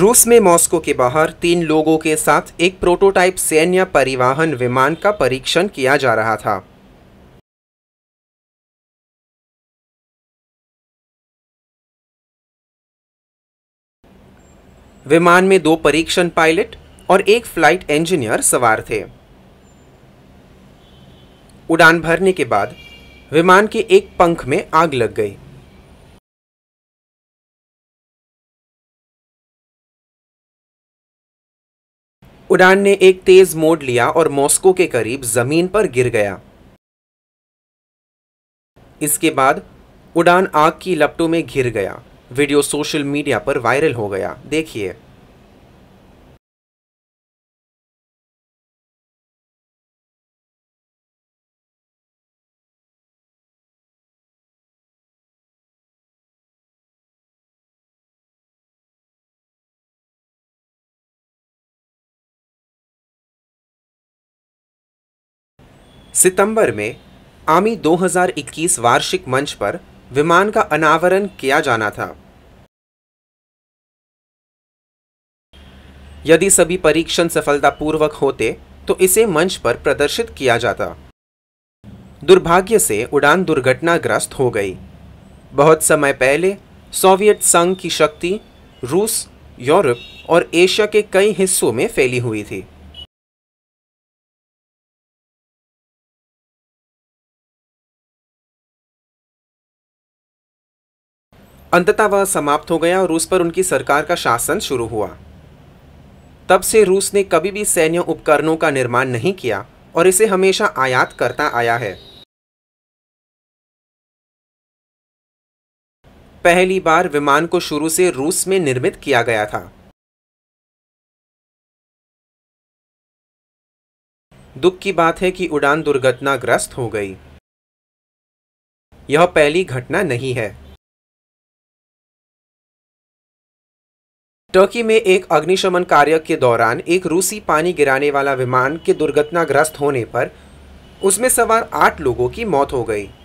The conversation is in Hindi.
रूस में मॉस्को के बाहर 3 लोगों के साथ एक प्रोटोटाइप सैन्य परिवहन विमान का परीक्षण किया जा रहा था। विमान में 2 परीक्षण पायलट और 1 फ्लाइट इंजीनियर सवार थे। उड़ान भरने के बाद विमान के एक पंख में आग लग गई। उड़ान ने एक तेज मोड़ लिया और मॉस्को के करीब जमीन पर गिर गया। इसके बाद उड़ान आग की लपटों में घिर गया। वीडियो सोशल मीडिया पर वायरल हो गया, देखिए। सितंबर में आर्मी 2021 वार्षिक मंच पर विमान का अनावरण किया जाना था। यदि सभी परीक्षण सफलतापूर्वक होते तो इसे मंच पर प्रदर्शित किया जाता। दुर्भाग्य से उड़ान दुर्घटनाग्रस्त हो गई। बहुत समय पहले सोवियत संघ की शक्ति रूस, यूरोप और एशिया के कई हिस्सों में फैली हुई थी। अंततः वह समाप्त हो गया और रूस पर उनकी सरकार का शासन शुरू हुआ। तब से रूस ने कभी भी सैन्य उपकरणों का निर्माण नहीं किया और इसे हमेशा आयात करता आया है। पहली बार विमान को शुरू से रूस में निर्मित किया गया था। दुख की बात है कि उड़ान दुर्घटनाग्रस्त हो गई। यह पहली घटना नहीं है। टर्की में एक अग्निशमन कार्य के दौरान एक रूसी पानी गिराने वाला विमान के दुर्घटनाग्रस्त होने पर उसमें सवार 8 लोगों की मौत हो गई।